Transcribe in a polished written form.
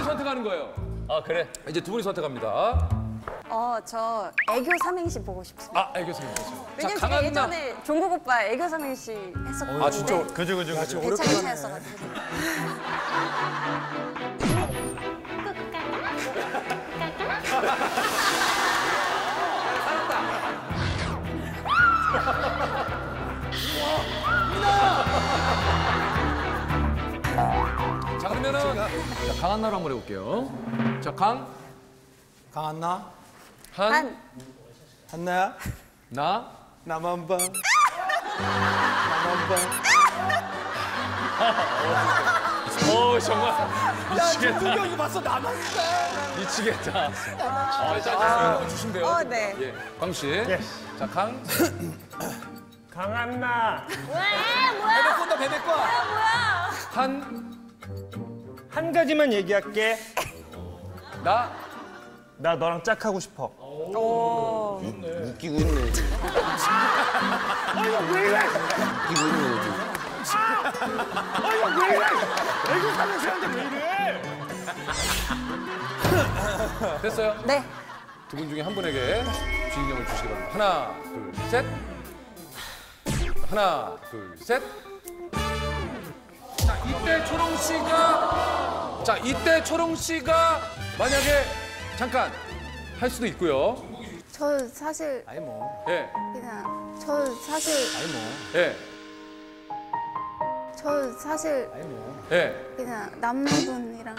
본인이 선택하는 거예요. 아, 그래? 이제 두 분이 선택합니다. 저 애교 삼행시 보고 싶어요. 아, 애교 삼행시. 왜냐면 제가 예전에 종국 오빠 애교 삼행시 했었거든요. 아, 진짜? 그죠. 배차이 차였어가지고. 자, 그러면은 강한나로 한번 해볼게요. 자, 강한나. 한나야. 나만 봐. 나만 봐. 정말 미치겠다. 여기 봤어. 나만 봐. 미치겠다. 자, 주시면 돼요. 네. 예. 광 씨. 예. 자, 강한나. 왜? 뭐야? 배백권다, 배백권. 뭐야? 한 가지만 얘기할게. 나 너랑 짝하고 싶어. 오, 웃기고 있네. 아이고, 왜 이래? 웃기고 있네, 요즘. 아이고, 왜 이래? 애교 삼행시 하는데 왜 이래? 됐어요? 네. 두 분 중에 한 분에게 주인공을 주시기 바랍니다. 하나, 둘, 셋. 하나, 둘, 셋. 자, 이때 초롱 씨가 만약에 잠깐 할 수도 있고요. 저 사실 남자분이랑